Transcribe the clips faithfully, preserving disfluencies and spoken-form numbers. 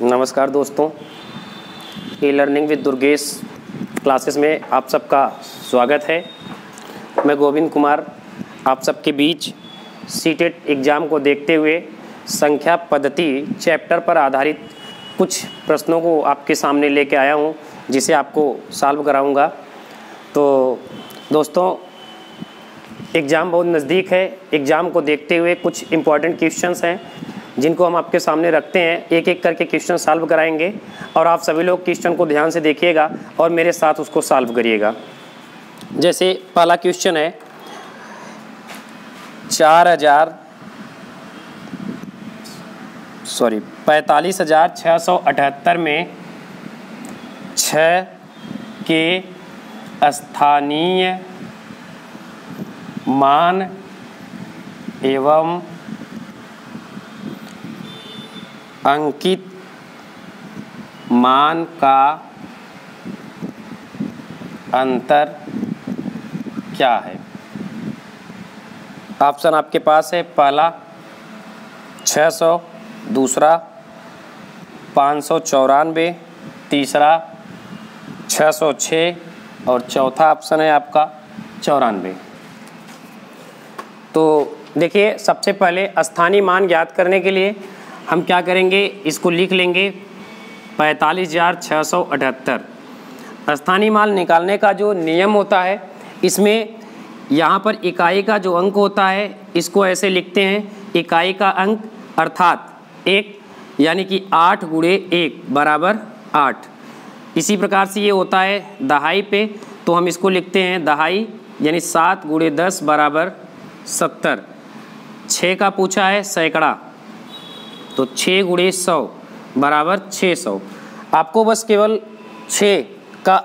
नमस्कार दोस्तों, e learning with Durgesh classes में आप सबका स्वागत है। मैं गोविंद कुमार आप सबके बीच सीटेट एग्ज़ाम को देखते हुए संख्या पद्धति चैप्टर पर आधारित कुछ प्रश्नों को आपके सामने लेके आया हूं, जिसे आपको सॉल्व कराऊंगा। तो दोस्तों, एग्ज़ाम बहुत नज़दीक है। एग्ज़ाम को देखते हुए कुछ इम्पॉर्टेंट क्वेश्चंस हैं जिनको हम आपके सामने रखते हैं। एक एक करके क्वेश्चन सॉल्व कराएंगे और आप सभी लोग क्वेश्चन को ध्यान से देखिएगा और मेरे साथ उसको सॉल्व करिएगा। जैसे पहला क्वेश्चन है चार हजार सॉरी पैंतालीस हजार छः सौ अठहत्तर में छः के स्थानीय मान एवं अंकित मान का अंतर क्या है? ऑप्शन आपके पास है, पहला छः सौ, दूसरा पाँच सौ चौरानवे, तीसरा छः सौ छः और चौथा ऑप्शन है आपका चौरानवे। तो देखिए, सबसे पहले स्थानीय मान ज्ञात करने के लिए हम क्या करेंगे, इसको लिख लेंगे पैंतालीस हज़ार छः सौ अठहत्तर। स्थानीय मान निकालने का जो नियम होता है, इसमें यहाँ पर इकाई का जो अंक होता है इसको ऐसे लिखते हैं, इकाई का अंक अर्थात एक, यानी कि आठ गुणे एक बराबर आठ। इसी प्रकार से ये होता है दहाई पे, तो हम इसको लिखते हैं दहाई यानी सात गुणे दस बराबर सत्तर। छः का पूछा है सैकड़ा, तो छः गुणे सौ बराबर छः सौ। आपको बस केवल छः का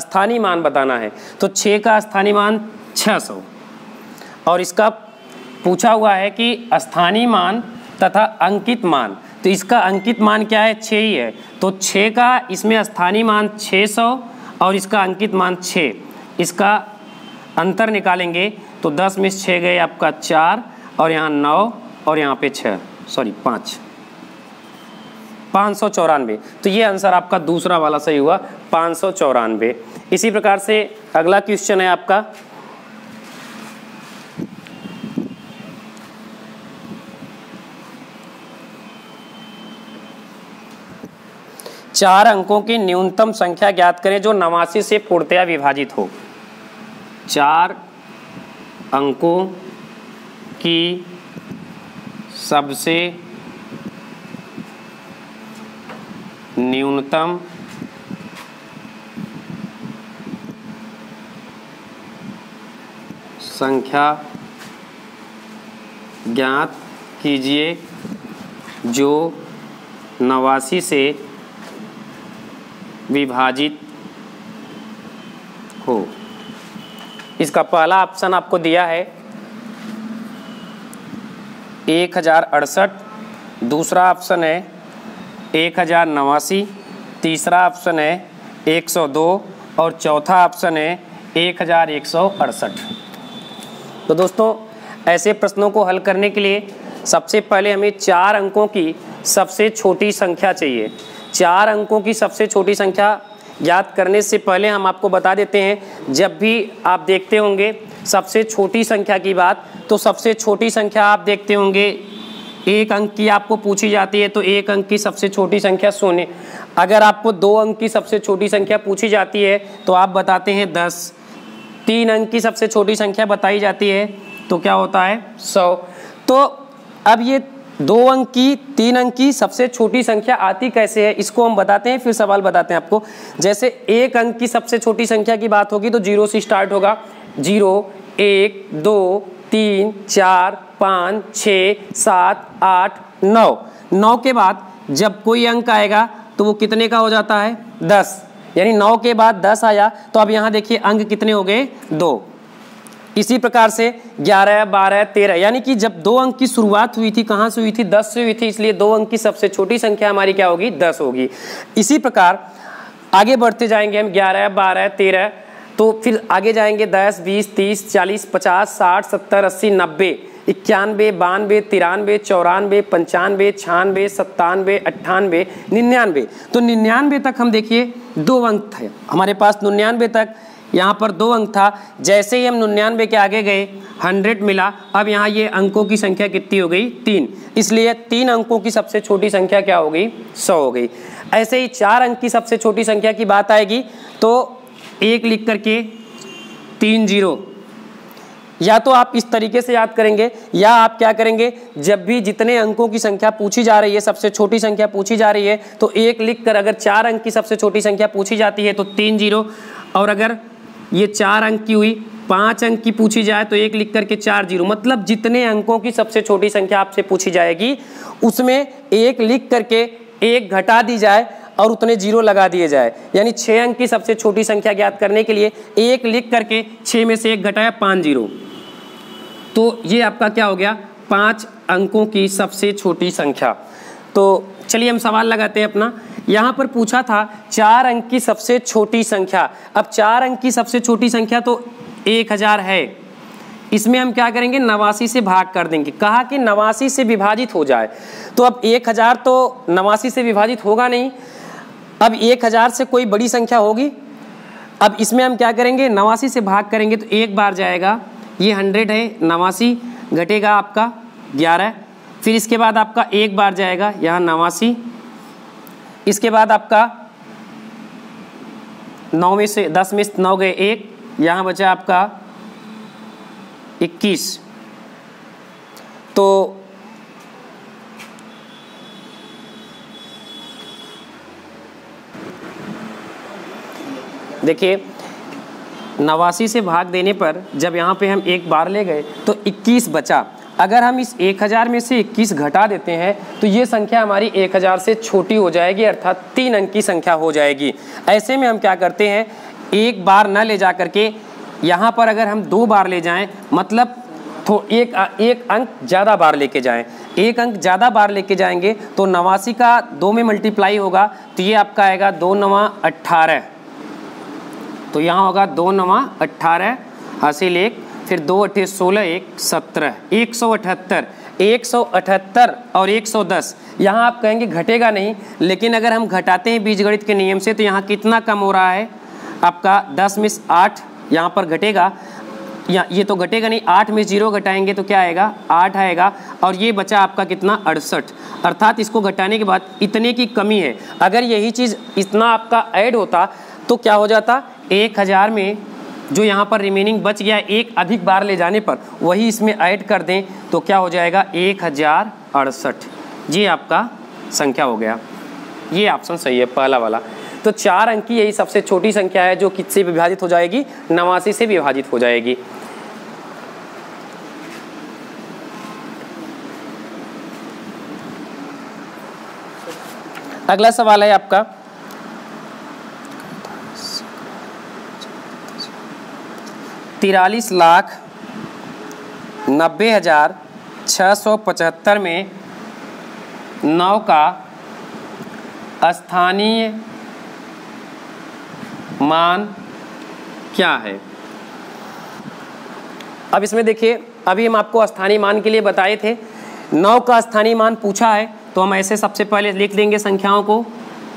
स्थानीय मान बताना है, तो छः का स्थानीय मान छः सौ। और इसका पूछा हुआ है कि स्थानीय मान तथा अंकित मान, तो इसका अंकित मान क्या है, छः ही है। तो छः का इसमें स्थानीय मान छः सौ और इसका अंकित मान छः, इसका अंतर निकालेंगे। तो दस में छः गए आपका चार और यहाँ नौ और यहाँ पे छः सॉरी पाँच पाँच सौ चौरानवे। तो ये आंसर आपका दूसरा वाला सही हुआ, पाँच सौ चौरानवे। इसी प्रकार से अगला क्वेश्चन है आपका चार अंकों की न्यूनतम संख्या ज्ञात करें जो नवासी से पूर्णतया विभाजित हो। चार अंकों की सबसे न्यूनतम संख्या ज्ञात कीजिए जो नवासी से विभाजित हो। इसका पहला ऑप्शन आपको दिया है एक हज़ार अड़सठ, दूसरा ऑप्शन है एक हज़ार नवासी, तीसरा ऑप्शन है एक सौ दो और चौथा ऑप्शन है एक हज़ार एक सौ अड़सठ। तो दोस्तों, ऐसे प्रश्नों को हल करने के लिए सबसे पहले हमें चार अंकों की सबसे छोटी संख्या चाहिए। चार अंकों की सबसे छोटी संख्या याद करने से पहले हम आपको बता देते हैं, जब भी आप देखते होंगे सबसे छोटी संख्या की बात, तो सबसे छोटी संख्या आप देखते होंगे एक अंक की आपको पूछी जाती है, तो एक अंक की सबसे छोटी संख्या शून्य। अगर आपको दो अंक की सबसे छोटी संख्या पूछी जाती है तो आप बताते हैं दस। तीन अंक की सबसे छोटी संख्या बताई जाती है तो क्या होता है, सौ। तो अब ये दो अंक की, तीन अंक की सबसे छोटी संख्या आती कैसे है, इसको हम बताते हैं, फिर सवाल बताते हैं आपको। जैसे एक अंक की सबसे छोटी संख्या की बात होगी तो जीरो से स्टार्ट होगा, जीरो एक दो तीन चार पाँच छः सात आठ नौ। नौ के बाद जब कोई अंक आएगा तो वो कितने का हो जाता है, दस। यानी नौ के बाद दस आया तो अब यहाँ देखिए अंक कितने हो गए, दो। इसी प्रकार से ग्यारह, बारह, तेरह, यानी कि जब दो अंक की शुरुआत हुई थी, कहाँ से हुई थी, दस से हुई थी, इसलिए दो अंक की सबसे छोटी संख्या हमारी क्या होगी, दस होगी। इसी प्रकार आगे बढ़ते जाएंगे हम, ग्यारह, बारह, तेरह, तो फिर आगे जाएंगे दस, बीस, तीस, चालीस, पचास, साठ, सत्तर, अस्सी, नब्बे। इक्यानवे, बानवे, तिरानवे, चौरानवे, पंचानवे, छियानवे, सत्तानवे, अट्ठानवे, निन्यानवे। तो निन्यानवे तक हम देखिए दो अंक थे हमारे पास, निन्यानवे तक यहाँ पर दो अंक था। जैसे ही हम निन्यानवे के आगे गए हंड्रेड मिला। अब यहाँ ये अंकों की संख्या कितनी हो गई? तीन। इसलिए तीन अंकों की सबसे छोटी संख्या क्या हो गई? सौ हो गई। ऐसे ही चार अंक की सबसे छोटी संख्या की बात आएगी तो एक लिख करके तीन जीरो, या तो आप इस तरीके से याद करेंगे या आप क्या करेंगे, जब भी जितने अंकों की संख्या पूछी जा रही है, सबसे छोटी संख्या पूछी जा रही है तो एक लिख कर, अगर चार अंक की सबसे छोटी संख्या पूछी जाती है तो तीन जीरो, और अगर ये चार अंक की हुई, पाँच अंक की पूछी जाए तो एक लिख करके चार जीरो। मतलब जितने अंकों की सबसे छोटी संख्या आपसे पूछी जाएगी उसमें एक लिख करके एक घटा दी जाए और उतने जीरो लगा दिए जाए। यानी छः अंक की सबसे छोटी संख्या ज्ञात करने के लिए एक लिख करके छः में से एक घटाया, पाँच जीरो। तो ये आपका क्या हो गया? पाँच अंकों की सबसे छोटी संख्या। तो चलिए हम सवाल लगाते हैं अपना। यहाँ पर पूछा था चार अंक की सबसे छोटी संख्या। अब चार अंक की सबसे छोटी संख्या तो एक हज़ार है, इसमें हम क्या करेंगे, नवासी से भाग कर देंगे। कहा कि नवासी से विभाजित हो जाए, तो अब एक हज़ार तो नवासी से विभाजित होगा नहीं। अब एक हज़ार से कोई बड़ी संख्या होगी, अब इसमें हम क्या करेंगे, नवासी से भाग करेंगे तो एक बार जाएगा। ये हंड्रेड है, नवासी घटेगा आपका ग्यारह, फिर इसके बाद आपका एक बार जाएगा, यहाँ नवासी, इसके बाद आपका नौ में से दस में नौ गए एक, यहाँ बचा आपका इक्कीस। तो देखिए नवासी से भाग देने पर जब यहाँ पे हम एक बार ले गए तो इक्कीस बचा। अगर हम इस एक हज़ार में से इक्कीस घटा देते हैं तो ये संख्या हमारी एक हज़ार से छोटी हो जाएगी, अर्थात तीन अंक की संख्या हो जाएगी। ऐसे में हम क्या करते हैं, एक बार न ले जा करके यहाँ पर अगर हम दो बार ले जाएं, मतलब तो एक एक अंक ज़्यादा बार लेके जाएं, एक अंक ज़्यादा बार लेके जाएंगे तो नवासी का दो में मल्टीप्लाई होगा तो ये आपका आएगा दो नवा अट्ठारह, तो यहाँ होगा दो नवा अट्ठारह हासिल एक, फिर दो अठे सोलह, एक सत्रह, एक सौ अठहत्तर, एक सौ अठहत्तर और एक सौ दस। यहाँ आप कहेंगे घटेगा नहीं, लेकिन अगर हम घटाते हैं बीजगणित के नियम से तो यहाँ कितना कम हो रहा है आपका, दस मिस आठ, यहाँ पर घटेगा या ये तो घटेगा नहीं, आठ में जीरो घटाएंगे तो क्या आएगा, आठ आएगा। और ये बचा आपका कितना, अड़सठ। अर्थात इसको घटाने के बाद इतने की कमी है। अगर यही चीज़ इतना आपका ऐड होता तो क्या हो जाता, एक हज़ार में जो यहाँ पर रिमेनिंग बच गया एक अधिक बार ले जाने पर वही इसमें ऐड कर दें तो क्या हो जाएगा, एक हज़ार अड़सठ। ये आपका संख्या हो गया, ये ऑप्शन सही है पहला वाला। तो चार अंक की यही सबसे छोटी संख्या है जो किससे विभाजित हो जाएगी, नवासी से विभाजित हो जाएगी। अगला सवाल है आपका, तिरालीस लाख नब्बे हज़ार छः सौ पचहत्तर में नौ का स्थानीय मान क्या है? अब इसमें देखिए, अभी हम आपको स्थानीय मान के लिए बताए थे, नौ का स्थानीय मान पूछा है तो हम ऐसे सबसे पहले लिख देंगे संख्याओं को,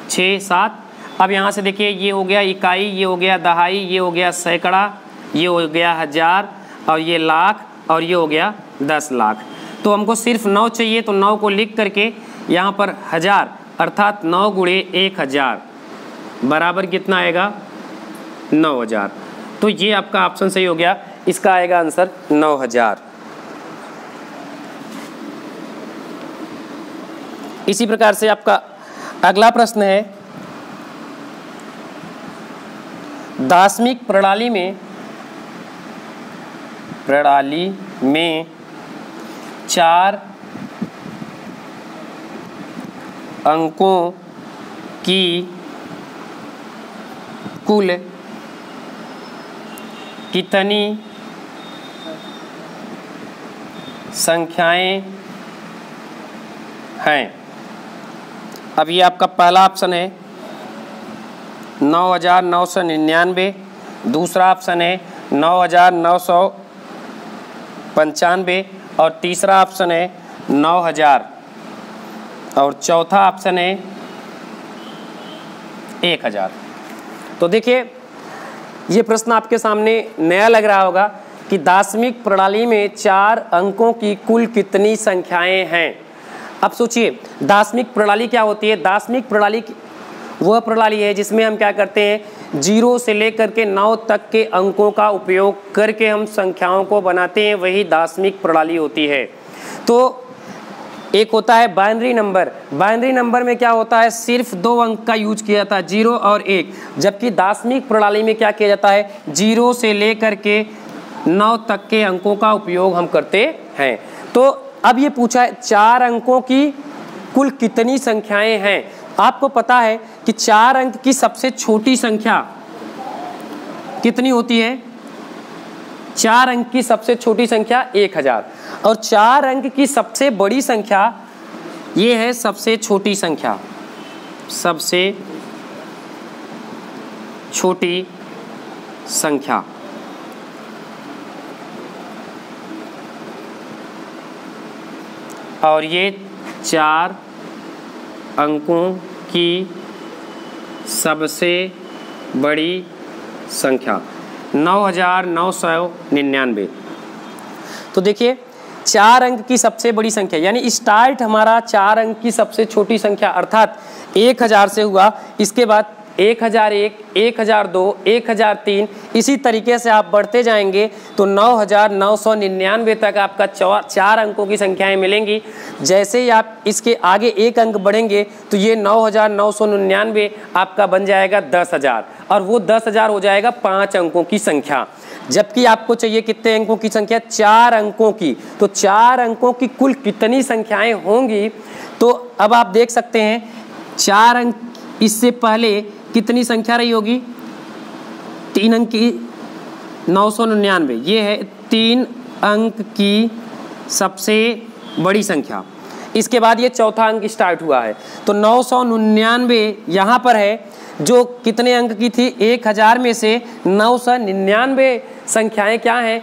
छः सात। अब यहाँ से देखिए ये हो गया इकाई, ये हो गया दहाई, ये हो गया सैकड़ा, ये हो गया हज़ार और ये लाख और ये हो गया दस लाख। तो हमको सिर्फ नौ चाहिए तो नौ को लिख करके यहाँ पर हज़ार, अर्थात नौ गुणे एक हज़ार बराबर कितना आएगा, नौ हज़ार। तो ये आपका ऑप्शन सही हो गया, इसका आएगा आंसर नौ हज़ार। इसी प्रकार से आपका अगला प्रश्न है, दाशमिक प्रणाली में प्रणाली में चार अंकों की कुल कितनी संख्याएं हैं? अब ये आपका पहला ऑप्शन है नौ हज़ार नौ सौ निन्यानवे, दूसरा ऑप्शन है नौ हज़ार नौ सौ पंचानवे और तीसरा ऑप्शन है नौ हजार और चौथा ऑप्शन है एक हजार। तो देखिए ये प्रश्न आपके सामने नया लग रहा होगा कि दाशमिक प्रणाली में चार अंकों की कुल कितनी संख्याएं हैं। अब सोचिए दाशमिक प्रणाली क्या होती है। दाशमिक प्रणाली वह प्रणाली है जिसमें हम क्या करते हैं, जीरो से लेकर के नौ तक के अंकों का उपयोग करके हम संख्याओं को बनाते हैं, वही दाशमिक प्रणाली होती है। तो एक होता है बाइनरी नंबर। बाइनरी नंबर में क्या होता है, सिर्फ दो अंक का यूज किया जाता है, जीरो और एक। जबकि दाशमिक प्रणाली में क्या किया जाता है, जीरो से लेकर के नौ तक के अंकों का उपयोग हम करते हैं। तो अब ये पूछा है चार अंकों की कुल कितनी संख्याएं हैं। आपको पता है कि चार अंक की सबसे छोटी संख्या कितनी होती है, चार अंक की सबसे छोटी संख्या एक हजार और चार अंक की सबसे बड़ी संख्या ये है सबसे छोटी संख्या, सबसे छोटी संख्या। और ये चार अंकों की सबसे बड़ी संख्या नौ हजार नौ सौ निन्यानवे। तो देखिए चार अंक की सबसे बड़ी संख्या यानी स्टार्ट हमारा चार अंक की सबसे छोटी संख्या अर्थात एक हजार से हुआ, इसके बाद एक हजार एक, एक हजार दो, एक हजार तीन, इसी तरीके से आप बढ़ते जाएंगे तो नौ हजार नौ सौ निन्यानवे तक आपका चार अंकों की संख्याएं मिलेंगी। जैसे ही आप इसके आगे एक अंक बढ़ेंगे तो ये नौ हजार नौ सौ निन्यानवे आपका बन जाएगा दस हजार और वो दस हजार हो जाएगा पाँच अंकों की संख्या। जबकि आपको चाहिए कितने अंकों की संख्या, चार अंकों की। तो चार अंकों की कुल कितनी संख्याएँ होंगी, तो अब आप देख सकते हैं चार अंक इससे पहले कितनी संख्या रही होगी, तीन अंक की नौ सौ निन्यानवे, ये है तीन अंक की सबसे बड़ी संख्या। इसके बाद ये चौथा अंक स्टार्ट हुआ है तो नौ सौ निन्यानवे यहाँ पर है, जो कितने अंक की थी, एक हजार में से नौ सौ निन्यानवे संख्याएँ क्या हैं,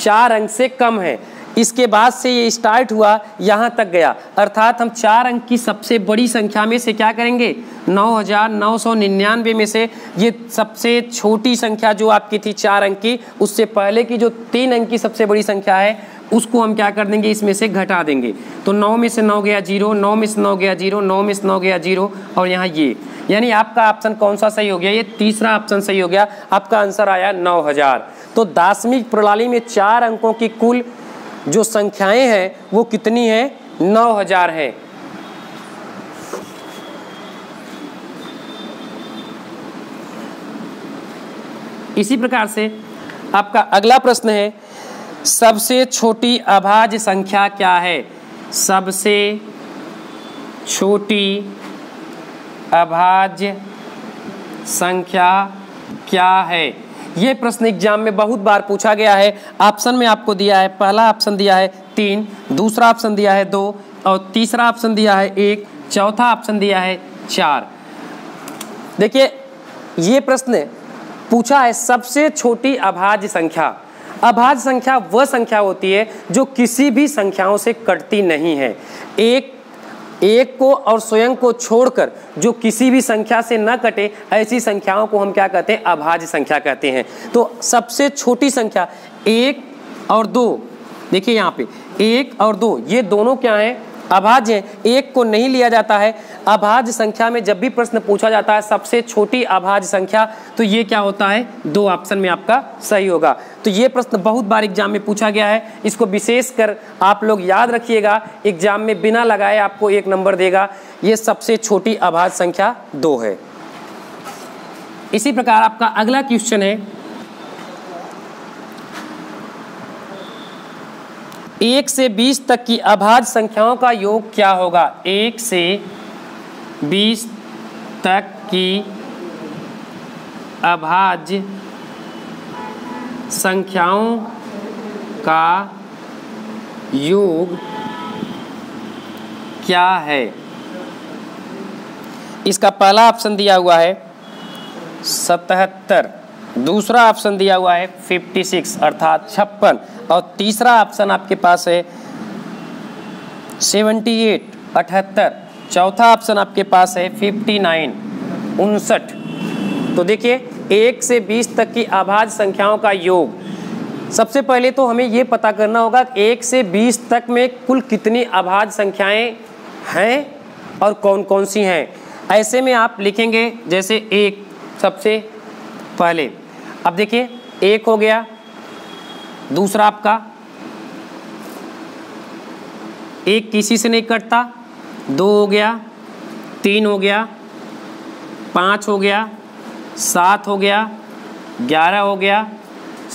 चार अंक से कम है। इसके बाद से ये स्टार्ट हुआ यहाँ तक गया, अर्थात हम चार अंक की सबसे बड़ी संख्या में से क्या करेंगे, नौ हजार नौ सौ निन्यानवे में से ये सबसे छोटी संख्या जो आपकी थी चार अंक की, उससे पहले की जो तीन अंक की सबसे बड़ी संख्या है उसको हम क्या कर देंगे, इसमें से घटा देंगे। तो नौ में से नौ गया जीरो, नौ में से नौ गया जीरो, नौ में से नौ गया जीरो और यहाँ ये, यानी आपका ऑप्शन कौन सा सही हो गया, ये तीसरा ऑप्शन सही हो गया। आपका आंसर आया नौ हजार। तो दाशमिक प्रणाली में चार अंकों की कुल जो संख्याएं हैं वो कितनी है, नौ हजार है। इसी प्रकार से आपका अगला प्रश्न है सबसे छोटी अभाज्य संख्या क्या है। सबसे छोटी अभाज्य संख्या क्या है, ये प्रश्न एग्जाम में बहुत बार पूछा गया है। ऑप्शन में आपको दिया है, पहला ऑप्शन दिया है तीन, दूसरा ऑप्शन दिया है दो और तीसरा ऑप्शन दिया है एक, चौथा ऑप्शन दिया है चार। देखिए ये प्रश्न पूछा है सबसे छोटी अभाज्य संख्या। अभाज्य संख्या वह संख्या होती है जो किसी भी संख्याओं से कटती नहीं है। एक एक को और स्वयं को छोड़कर जो किसी भी संख्या से न कटे ऐसी संख्याओं को हम क्या कहते हैं, अभाज्य संख्या कहते हैं। तो सबसे छोटी संख्या एक और दो, देखिए यहाँ पे एक और दो ये दोनों क्या हैं, अभाज्य हैं। एक को नहीं लिया जाता है। अभाज्य संख्या में जब भी प्रश्न पूछा जाता है सबसे छोटी अभाज्य संख्या, तो ये क्या होता है, दो ऑप्शन में आपका सही होगा। तो ये प्रश्न बहुत बार एग्जाम में पूछा गया है, इसको विशेषकर आप लोग याद रखिएगा, एग्जाम में बिना लगाए आपको एक नंबर देगा। ये सबसे छोटी अभाज्य संख्या दो है। इसी प्रकार आपका अगला क्वेश्चन है एक से बीस तक की अभाज्य संख्याओं का योग क्या होगा। एक से बीस तक की अभाज्य संख्याओं का योग क्या है। इसका पहला ऑप्शन दिया हुआ है सतहत्तर, दूसरा ऑप्शन दिया हुआ है फिफ्टी सिक्स अर्थात छप्पन और तीसरा ऑप्शन आपके पास है अठहत्तर, अठहत्तर। चौथा ऑप्शन आपके पास है उनसठ, उनसठ। तो देखिए एक से बीस तक की अभाज्य संख्याओं का योग। सबसे पहले तो हमें ये पता करना होगा एक से बीस तक में कुल कितनी अभाज्य संख्याएं हैं और कौन कौन सी हैं। ऐसे में आप लिखेंगे जैसे एक सबसे पहले, अब देखिए एक हो गया, दूसरा आपका एक किसी से नहीं कटता, दो हो गया, तीन हो गया, पाँच हो गया, सात हो गया, ग्यारह हो गया,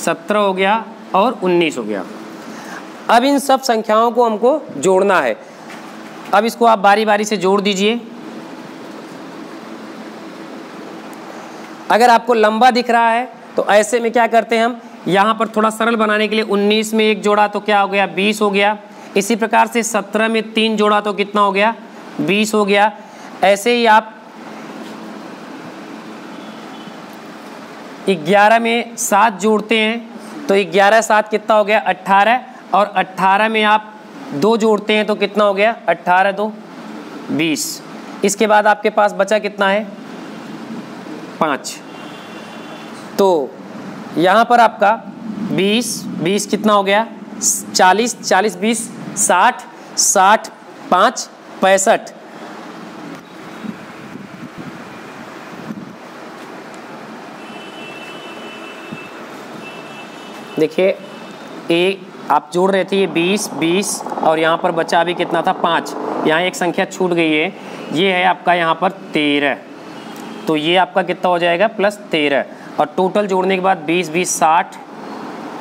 सत्रह हो गया और उन्नीस हो गया। अब इन सब संख्याओं को हमको जोड़ना है। अब इसको आप बारी बारी से जोड़ दीजिए। अगर आपको लंबा दिख रहा है तो ऐसे में क्या करते हैं हम, यहाँ पर थोड़ा सरल बनाने के लिए उन्नीस में एक जोड़ा तो क्या हो गया, बीस हो गया। इसी प्रकार से सत्रह में तीन जोड़ा तो कितना हो गया, बीस हो गया। ऐसे ही आप ग्यारह में सात जोड़ते हैं तो ग्यारह सात कितना हो गया, अट्ठारह। और अट्ठारह में आप दो जोड़ते हैं तो कितना हो गया, अट्ठारह दो बीस। इसके बाद आपके पास बचा कितना है, पाँच। तो यहाँ पर आपका बीस, बीस कितना हो गया, चालीस, चालीस बीस, साठ, साठ पाँच, पैंसठ। देखिए एक आप जोड़ रहे थे ये बीस, बीस और यहाँ पर बचा अभी कितना था, पाँच। यहाँ एक संख्या छूट गई है, ये है आपका यहाँ पर तेरह। तो ये आपका कितना हो जाएगा, प्लस तेरह। और टोटल जोड़ने के बाद बीस बीस साठ,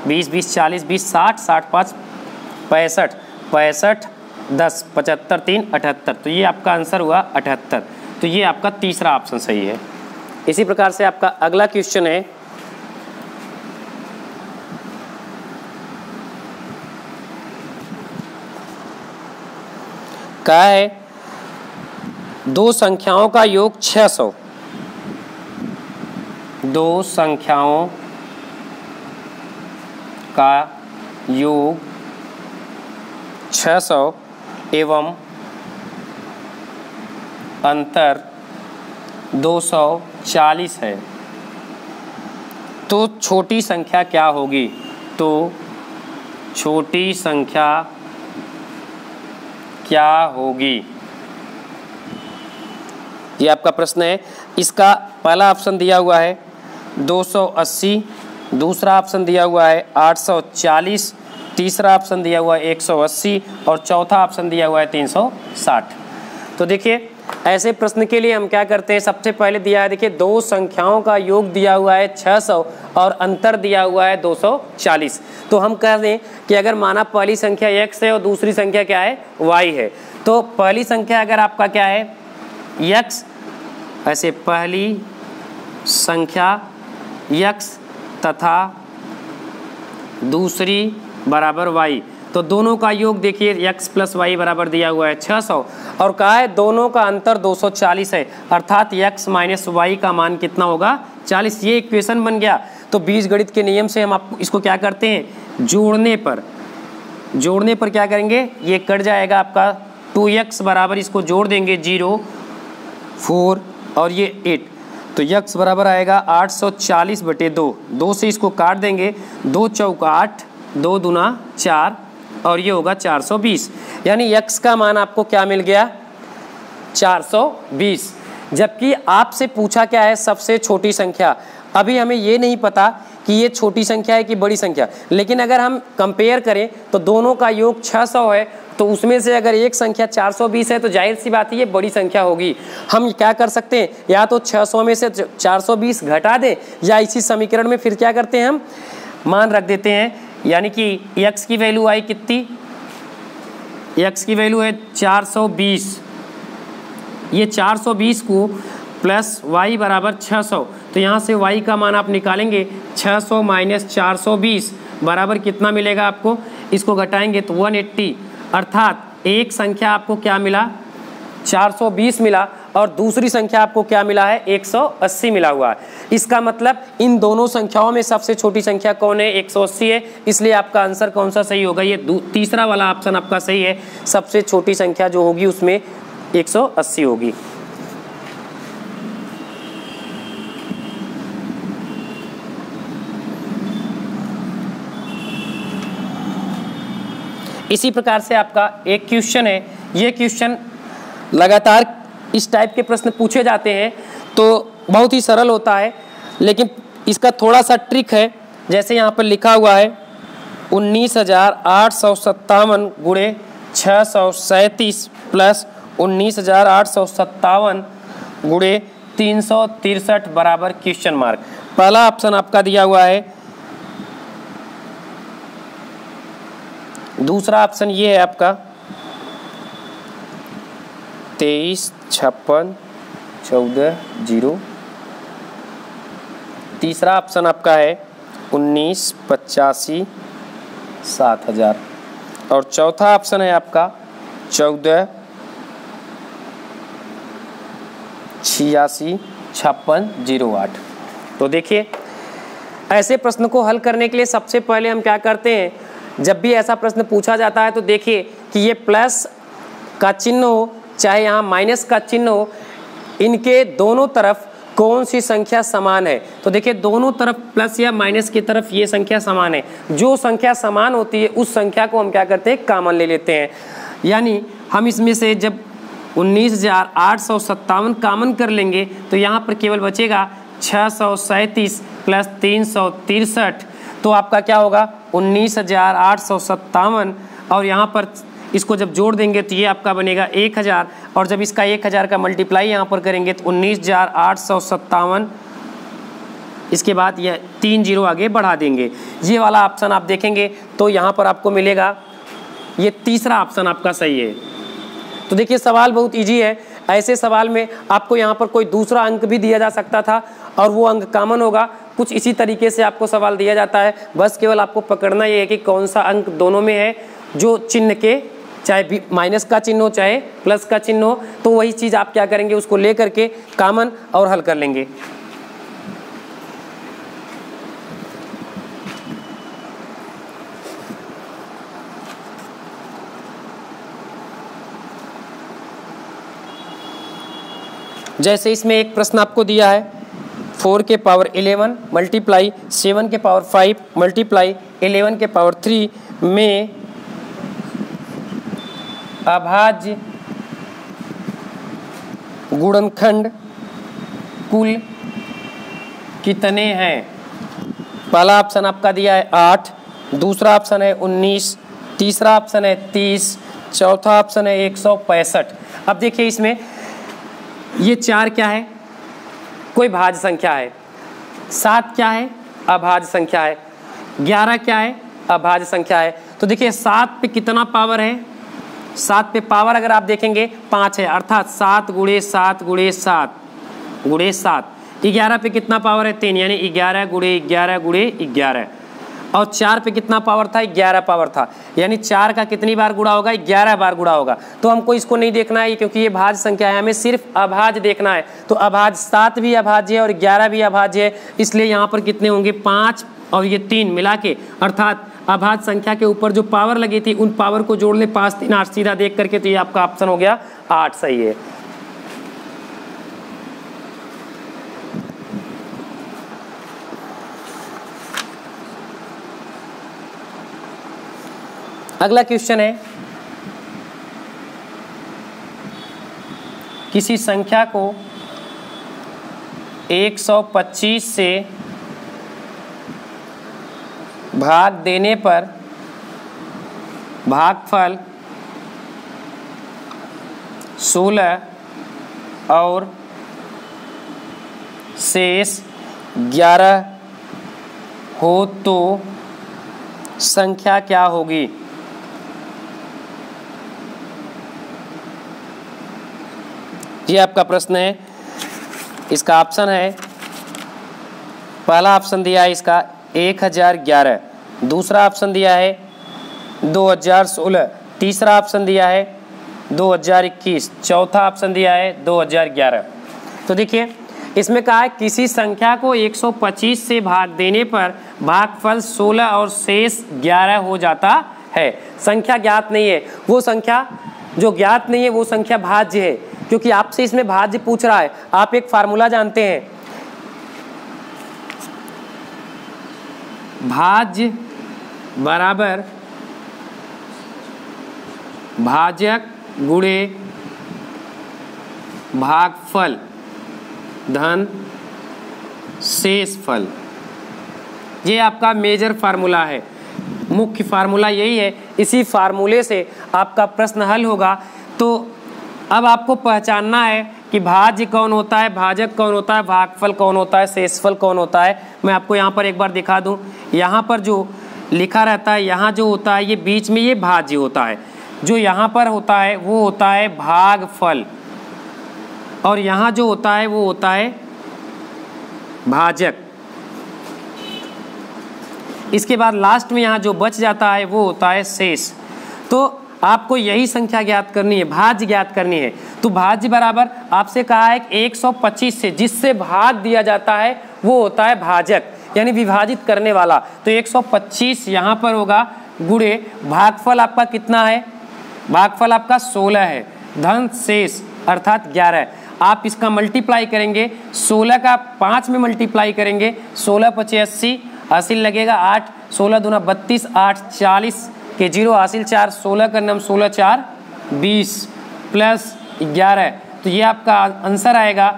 बीस बीस चालीस, बीस साठ, साठ पाँच पैंसठ, पैंसठ दस, पचहत्तर तीन, अठहत्तर। तो ये आपका आंसर हुआ अठहत्तर। तो ये आपका तीसरा ऑप्शन सही है। इसी प्रकार से आपका अगला क्वेश्चन है का है दो संख्याओं का योग छह सौ, दो संख्याओं का योग छह सौ एवं अंतर दो सौ चालीस है, तो छोटी संख्या क्या होगी। तो छोटी संख्या क्या होगी, ये आपका प्रश्न है। इसका पहला ऑप्शन दिया हुआ है दो सौ अस्सी, दूसरा ऑप्शन दिया हुआ है आठ सौ चालीस, तीसरा ऑप्शन दिया हुआ है एक सौ अस्सी और चौथा ऑप्शन दिया हुआ है तीन सौ साठ। तो देखिए ऐसे प्रश्न के लिए हम क्या करते हैं, सबसे पहले दिया है देखिए दो संख्याओं का योग दिया हुआ है छह सौ और अंतर दिया हुआ है दो सौ चालीस। तो हम कह दें कि अगर माना पहली संख्या x है और दूसरी संख्या क्या है, y है। तो पहली संख्या अगर आपका क्या है x, ऐसे पहली संख्या x तथा दूसरी बराबर y, तो दोनों का योग देखिए x प्लस वाई बराबर दिया हुआ है छह सौ और कहा है दोनों का अंतर दो सौ चालीस है, अर्थात x माइनस वाई का मान कितना होगा, चालीस। ये इक्वेशन बन गया। तो बीजगणित के नियम से हम आपको इसको क्या करते हैं, जोड़ने पर जोड़ने पर क्या करेंगे, ये कट जाएगा आपका टू एक्स बराबर, इसको जोड़ देंगे जीरो, फोर और ये एट। तो x बराबर आएगा आठ सौ चालीस बटे दो, दो से इसको काट देंगे, दो चौक आठ, दो दूना चार और ये होगा चार सौ बीस। यानी x का मान आपको क्या मिल गया, चार सौ बीस। जबकि आपसे पूछा क्या है, सबसे छोटी संख्या। अभी हमें ये नहीं पता कि ये छोटी संख्या है कि बड़ी संख्या, लेकिन अगर हम कंपेयर करें तो दोनों का योग छह सौ है, तो उसमें से अगर एक संख्या चार सौ बीस है तो जाहिर सी बात है ये बड़ी संख्या होगी। हम क्या कर सकते हैं, या तो छह सौ में से चार सौ बीस घटा दें या इसी समीकरण में फिर क्या करते हैं, हम मान रख देते हैं। यानी कि x की वैल्यू आई कितनी, x की वैल्यू है चार सौ बीस, ये चार सौ बीस को प्लस y बराबर छह सौ। तो यहाँ से y का मान आप निकालेंगे, छह सौ माइनस चार सौ बीस बराबर कितना मिलेगा आपको, इसको घटाएंगे तो एक सौ अस्सी। अर्थात एक संख्या आपको क्या मिला, चार सौ बीस मिला और दूसरी संख्या आपको क्या मिला है, एक सौ अस्सी मिला हुआ है। इसका मतलब इन दोनों संख्याओं में सबसे छोटी संख्या कौन है, एक सौ अस्सी है, इसलिए आपका आंसर कौन सा सही होगा, ये तीसरा वाला ऑप्शन आपका सही है। सबसे छोटी संख्या जो होगी उसमें एक सौ अस्सी होगी। इसी प्रकार से आपका एक क्वेश्चन है, ये क्वेश्चन लगातार इस टाइप के प्रश्न पूछे जाते हैं तो बहुत ही सरल होता है, लेकिन इसका थोड़ा सा ट्रिक है। जैसे यहाँ पर लिखा हुआ है उन्नीस हजार आठ सौ सत्तावन गुणे छः सौ सैंतीस प्लस उन्नीस हजार आठ सौ सत्तावन गुणे तीन सौ तिरसठ बराबर क्वेश्चन मार्क। पहला ऑप्शन आपका दिया हुआ है, दूसरा ऑप्शन ये है आपका तेईस छप्पन चौदह जीरो, तीसरा ऑप्शन आपका है उन्नीस पचासी सात हजार, और चौथा ऑप्शन है आपका चौदह छियासी छप्पन जीरो आठ। तो देखिए ऐसे प्रश्न को हल करने के लिए सबसे पहले हम क्या करते हैं, जब भी ऐसा प्रश्न पूछा जाता है तो देखिए कि ये प्लस का चिन्ह हो चाहे यहाँ माइनस का चिन्ह हो, इनके दोनों तरफ कौन सी संख्या समान है। तो देखिए दोनों तरफ प्लस या माइनस की तरफ ये संख्या समान है, जो संख्या समान होती है उस संख्या को हम क्या करते हैं, कॉमन ले लेते हैं। यानी हम इसमें से जब उन्नीस हजार आठ सौ सत्तावन कॉमन कर लेंगे तो यहाँ पर केवल बचेगा छः सौ सैंतीस प्लस तीन सौ तिरसठ, तो आपका क्या होगा उन्नीस हजार आठ सौ सत्तावन, और यहाँ पर इसको जब जोड़ देंगे तो ये आपका बनेगा एक हज़ार, और जब इसका एक हज़ार का मल्टीप्लाई यहाँ पर करेंगे तो उन्नीस हजार आठ सौ सत्तावन, इसके बाद ये तीन जीरो आगे बढ़ा देंगे। ये वाला ऑप्शन आप देखेंगे तो यहाँ पर आपको मिलेगा, ये तीसरा ऑप्शन आपका सही है। तो देखिए सवाल बहुत ईजी है, ऐसे सवाल में आपको यहाँ पर कोई दूसरा अंक भी दिया जा सकता था और वो अंक कॉमन होगा। कुछ इसी तरीके से आपको सवाल दिया जाता है, बस केवल आपको पकड़ना ये है कि कौन सा अंक दोनों में है, जो चिन्ह के चाहे माइनस का चिन्ह हो चाहे प्लस का चिन्ह हो, तो वही चीज़ आप क्या करेंगे उसको ले करके कॉमन और हल कर लेंगे। जैसे इसमें एक प्रश्न आपको दिया है फोर के पावर इलेवन मल्टीप्लाई सेवन के पावर फाइव मल्टीप्लाई इलेवन के पावर थ्री में अभाज्य गुणनखंड कुल कितने हैं। पहला ऑप्शन आपका दिया है आठ, दूसरा ऑप्शन है उन्नीस, तीसरा ऑप्शन है तीस, चौथा ऑप्शन है एक सौ पैंसठ। अब देखिए इसमें ये चार क्या है, कोई भाज्य संख्या है, सात क्या है, अभाज्य संख्या है, ग्यारह क्या है, अभाज्य संख्या है। तो देखिए सात पे कितना पावर है, सात पे पावर अगर आप देखेंगे पाँच है, अर्थात सात गुणे सात गुणे सात गुणे सात। ग्यारह पे कितना पावर है, तीन, यानी ग्यारह गुणे ग्यारह गुणे ग्यारह। और चार पे कितना पावर था, ग्यारह पावर था, यानी चार का कितनी बार गुणा होगा, ग्यारह बार गुणा होगा। तो हमको इसको नहीं देखना है क्योंकि ये भाज्य संख्या है, हमें सिर्फ अभाज्य देखना है। तो अभाज्य सात भी अभाज्य है और ग्यारह भी अभाज्य है, इसलिए यहाँ पर कितने होंगे, पाँच और ये तीन मिला के, अर्थात अभाज्य संख्या के ऊपर जो पावर लगी थी उन पावर को जोड़ ले, पाँच तीन आठ, सीधा देख करके तो ये आपका ऑप्शन हो गया आठ सही है। अगला क्वेश्चन है किसी संख्या को एक सौ पच्चीस से भाग देने पर भागफल सोलह और शेष ग्यारह हो तो संख्या क्या होगी। ये आपका प्रश्न है, इसका ऑप्शन है, पहला ऑप्शन दिया है इसका एक हज़ार ग्यारह, दूसरा ऑप्शन दिया है दो हज़ार सोलह, तीसरा ऑप्शन दिया है दो हज़ार इक्कीस, चौथा ऑप्शन दिया है दो हज़ार ग्यारह। तो देखिए इसमें कहा है किसी संख्या को एक सौ पच्चीस से भाग देने पर भागफल सोलह और शेष ग्यारह हो जाता है। संख्या ज्ञात नहीं है, वो संख्या जो ज्ञात नहीं है वो संख्या भाज्य है, क्योंकि आपसे इसमें भाज्य पूछ रहा है। आप एक फार्मूला जानते हैं, भाज्य बराबर भाजक गुणे भागफल धन शेषफल। ये आपका मेजर फार्मूला है, मुख्य फार्मूला यही है। इसी फार्मूले से आपका प्रश्न हल होगा। तो अब आपको पहचानना है कि भाज्य कौन होता है, भाजक कौन होता है, भागफल कौन होता है, शेषफल कौन होता है। मैं आपको यहाँ पर एक बार दिखा दूँ, यहाँ पर जो लिखा रहता है, यहाँ जो होता है ये बीच में ये भाज्य होता है, जो यहाँ पर होता है वो होता है भागफल, और यहाँ जो होता है वो होता है भाजक। इसके बाद लास्ट में यहाँ जो बच जाता है वो होता है शेष। तो आपको यही संख्या ज्ञात करनी है, भाज्य ज्ञात करनी है। तो भाज्य बराबर आपसे कहा है कि एक सौ पच्चीस से जिससे भाग दिया जाता है वो होता है भाजक, यानी विभाजित करने वाला। तो एक सौ पच्चीस यहाँ पर होगा गुणे भागफल आपका कितना है, भागफल आपका सोलह है, धन शेष अर्थात ग्यारह। आप इसका मल्टीप्लाई करेंगे, सोलह का पाँच में मल्टीप्लाई करेंगे, सोलह पचे अस्सी, हासिल लगेगा आठ, सोलह दूना बत्तीस, आठ चालीस के जीरो हासिल चार, सोलह का नम सोलह चार बीस प्लस ग्यारह। तो ये आपका आंसर आएगा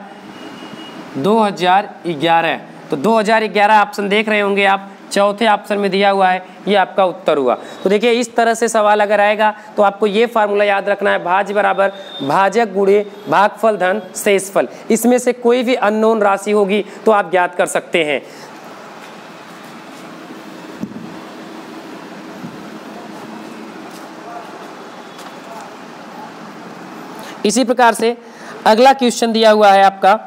दो हज़ार ग्यारह। तो दो हज़ार ग्यारह ऑप्शन देख रहे होंगे आप, चौथे ऑप्शन में दिया हुआ है, ये आपका उत्तर हुआ। तो देखिए इस तरह से सवाल अगर आएगा तो आपको ये फार्मूला याद रखना है, भाज्य बराबर भाजक गुणे भागफल धन शेषफल। इसमें से कोई भी अननोन राशि होगी तो आप ज्ञात कर सकते हैं। इसी प्रकार से अगला क्वेश्चन दिया हुआ है आपका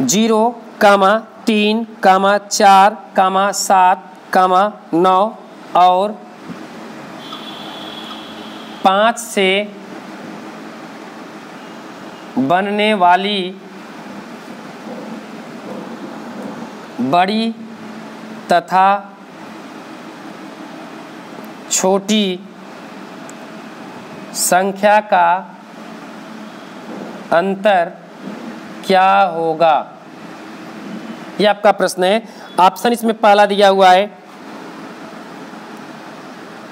जीरो कामा तीन कामा चार कामा सात कामा नौ और पाँच से बनने वाली बड़ी तथा छोटी संख्या का अंतर क्या होगा, ये आपका प्रश्न है। ऑप्शन इसमें पहला दिया हुआ है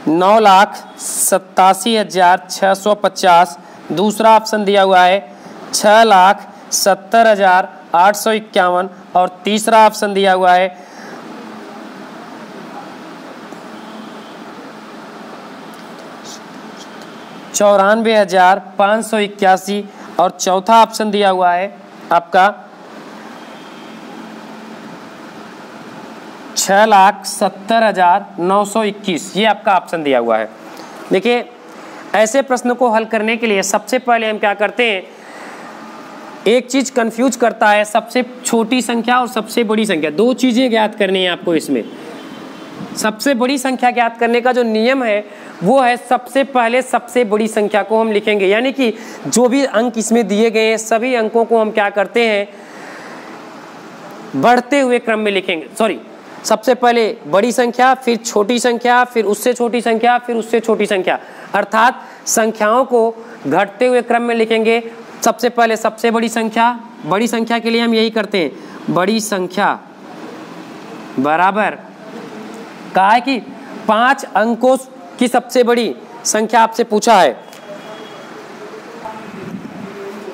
नौ लाख सत्तासी हजार छः सौ पचास, दूसरा ऑप्शन दिया हुआ है छः लाख सत्तर हजार आठ सौ इक्यावन और तीसरा ऑप्शन दिया हुआ है चौरानवे हजार पाँच सौ इक्यासी और चौथा ऑप्शन दिया हुआ है आपका छः लाख सत्तर हजार नौ सौ इक्कीस। ये आपका ऑप्शन दिया हुआ है। देखिए ऐसे प्रश्नों को हल करने के लिए सबसे पहले हम क्या करते हैं, एक चीज़ कंफ्यूज करता है सबसे छोटी संख्या और सबसे बड़ी संख्या, दो चीज़ें ज्ञात करनी है आपको। इसमें सबसे बड़ी संख्या ज्ञात करने का जो नियम है वो है सबसे पहले सबसे बड़ी संख्या को हम लिखेंगे, यानी कि जो भी अंक इसमें दिए गए हैं सभी अंकों को हम क्या करते हैं, बढ़ते हुए क्रम में लिखेंगे। सॉरी, सबसे पहले बड़ी संख्या, फिर छोटी संख्या, फिर उससे छोटी संख्या, फिर उससे छोटी संख्या, अर्थात संख्याओं को घटते हुए क्रम में लिखेंगे। सबसे पहले सबसे बड़ी संख्या, बड़ी संख्या के लिए हम यही करते हैं, बड़ी संख्या बराबर कहा है कि पांच अंकों की सबसे बड़ी संख्या आपसे पूछा है।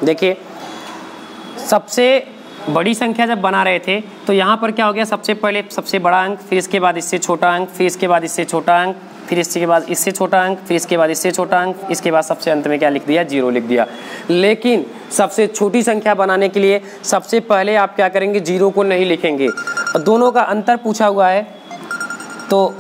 देखिए सबसे बड़ी संख्या जब बना रहे थे तो यहाँ पर क्या हो गया, सबसे पहले सबसे बड़ा अंक, फिर इसके बाद इससे छोटा अंक, फिर इसके बाद इससे छोटा अंक, फिर इसके बाद इससे छोटा अंक, फिर इसके बाद इससे छोटा अंक, इसके बाद सबसे अंत में क्या लिख दिया, जीरो लिख दिया। लेकिन सबसे छोटी संख्या बनाने के लिए सबसे पहले आप क्या करेंगे, जीरो को नहीं लिखेंगे, दोनों का अंतर पूछा हुआ है। तो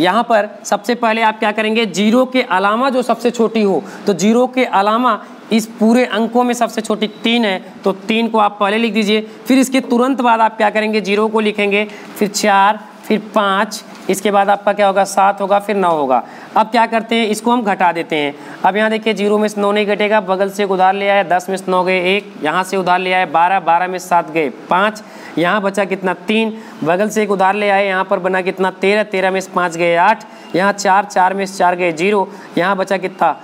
यहाँ पर सबसे पहले आप क्या करेंगे, जीरो के अलावा जो सबसे छोटी हो, तो जीरो के अलावा इस पूरे अंकों में सबसे छोटी तीन है तो तीन को आप पहले लिख दीजिए, फिर इसके तुरंत बाद आप क्या करेंगे, जीरो को लिखेंगे, फिर चार, फिर पाँच, इसके बाद आपका क्या होगा, सात होगा, फिर नौ होगा। अब क्या करते हैं, इसको हम घटा देते हैं। अब यहाँ देखिए जीरो में से नौ नहीं घटेगा, बगल से उधार ले आए, दस में से नौ गए एक, यहाँ से उधार ले आए बारह, बारह में सात गए पाँच, यहाँ बचा कितना तीन, बगल से एक उधार ले आए, यहाँ पर बना कितना तेरह, तेरह में से पाँच गए आठ, यहाँ चार, चार में से चार गए जीरो, यहाँ बचा कितना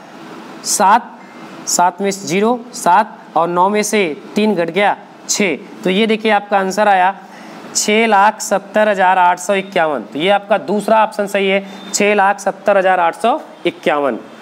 सात, सात में से जीरो सात, और नौ में से तीन घट गया छः। तो ये देखिए आपका आंसर आया छः लाख सत्तर हज़ार आठ सौ इक्यावन। तो ये आपका दूसरा ऑप्शन सही है, छः लाख सत्तर हज़ार आठ सौ इक्यावन।